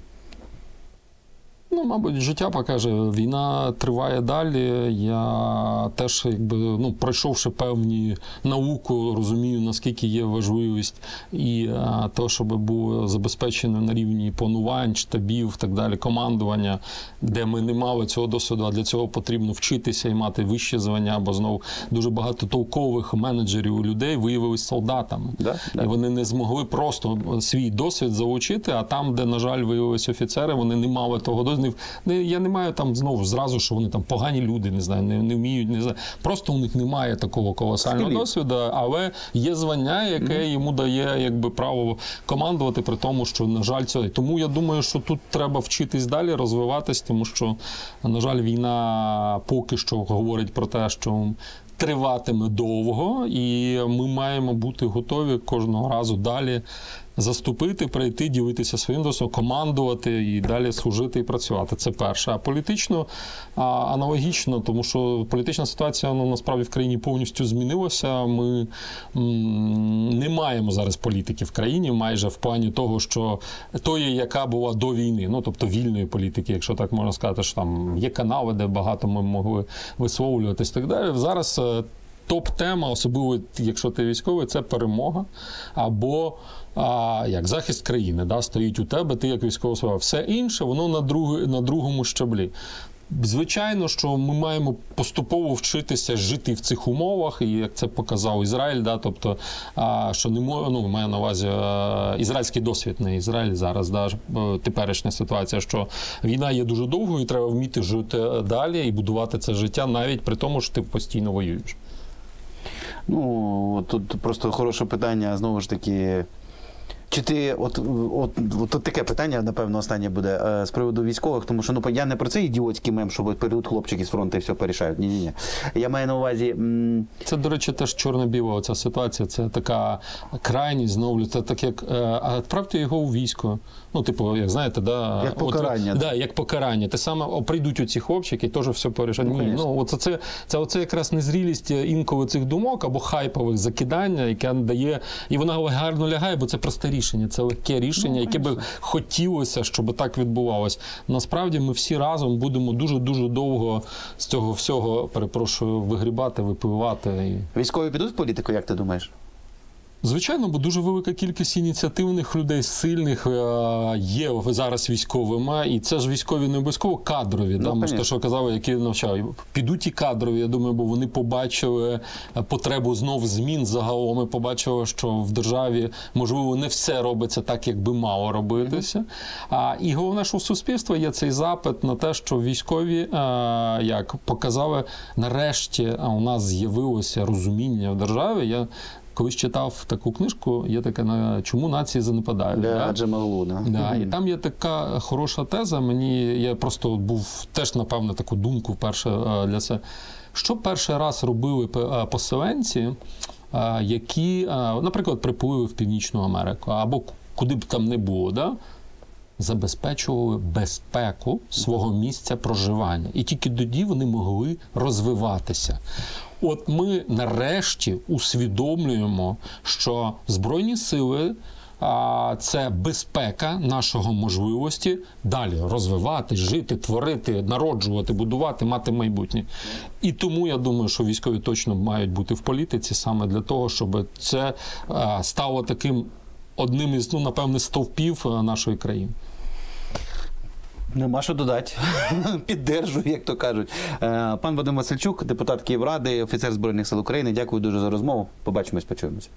Ну, мабуть, життя покаже. Війна триває далі. Я теж, якби, ну, пройшовши певні науку, розумію, наскільки є важливість і а, то, щоб було забезпечено на рівні планувань, штабів, так далі, командування, де ми не мали цього досвіду, а для цього потрібно вчитися і мати вищі звання, бо знову дуже багато толкових менеджерів, людей виявилися солдатами. Да? Да. І вони не змогли просто свій досвід залучити, а там, де, на жаль, виявилися офіцери, вони не мали того досвіду. Я не маю там знову зразу, що вони там погані люди, не знаю, не, не вміють, не знаю. Просто у них немає такого колосального Скілів. Досвіду, але є звання, яке mm-hmm. йому дає якби право командувати, при тому, що, на жаль, це. Тому я думаю, що тут треба вчитись далі, розвиватись, тому що, на жаль, війна поки що говорить про те, що триватиме довго, і ми маємо бути готові кожного разу далі заступити, прийти, ділитися своїм досвідом, командувати і далі служити і працювати. Це перше. А політично а, аналогічно, тому що політична ситуація, ну, насправді в країні повністю змінилася. Ми м, не маємо зараз політики в країні майже в плані того, що тої, яка була до війни, ну, тобто вільної політики, якщо так можна сказати, що там є канали, де багато ми могли висловлюватись і так далі. Зараз топ-тема, особливо якщо ти військовий, це перемога або а, як захист країни, да, стоїть у тебе, ти як військовослужбовець. Все інше, воно на, друг, на другому щаблі. Звичайно, що ми маємо поступово вчитися жити в цих умовах, і як це показав Ізраїль, да, тобто, що не може, ну, маю на увазі ізраїльський досвід, не Ізраїль зараз, да, теперішня ситуація, що війна є дуже довгою, і треба вміти жити далі і будувати це життя, навіть при тому, що ти постійно воюєш. Ну, тут просто хороше питання, знову ж таки. Чи ти, от, от, от, от таке питання, напевно, останнє буде, з приводу військових, тому що ну, я не про цей ідіотський мем, що перейдуть хлопчики з фронту і все порішають. Ні-ні-ні. Я маю на увазі... Це, до речі, теж чорно-біла ця ситуація, це така крайність, знову, це так як, а відправте його у військо. Ну, типу, як знаєте, да, як покарання. От, да, як покарання. Те саме, о, прийдуть оці хлопчики, теж все порішають. Ну, ну, оце, це, це оце якраз незрілість інколи цих думок або хайпових закидання, яке дає, і вона гарно лягає, бо це просте рішення. Це легке рішення, ну, яке би хотілося, щоб так відбувалось. Насправді ми всі разом будемо дуже-дуже довго з цього всього, перепрошую, вигрібати, випливати. Військові підуть в політику, як ти думаєш? Звичайно, бо дуже велика кількість ініціативних людей, сильних, є зараз військовими, і це ж військові не обов'язково кадрові, ну, да, ми ж те, що казали, які навчали. Підуть і кадрові, я думаю, бо вони побачили потребу знов змін загалом, ми побачили, що в державі, можливо, не все робиться так, як би мало робитися. Mm-hmm. А, і головне, що у суспільства є цей запит на те, що військові, а, як показали, нарешті а у нас з'явилося розуміння в державі. Я колись читав таку книжку, є така «Чому нації занепадають?» да, да? Маглуна. Да. Mm-hmm. І там є така хороша теза, мені, я просто був теж, напевно, таку думку вперше для себе. Що перший раз робили поселенці, які, наприклад, приплили в Північну Америку, або куди б там не було, да? Забезпечували безпеку свого місця проживання. І тільки тоді вони могли розвиватися. От ми нарешті усвідомлюємо, що Збройні сили – це безпека нашого можливості далі розвивати, жити, творити, народжувати, будувати, мати майбутнє. І тому я думаю, що військові точно мають бути в політиці саме для того, щоб це стало таким одним із, ну, напевне, стовпів нашої країни. Нема що додати. Піддержую, як то кажуть. Пан Вадим Сильчок, депутат Київради, офіцер Збройних сил України. Дякую дуже за розмову. Побачимось, почуємося.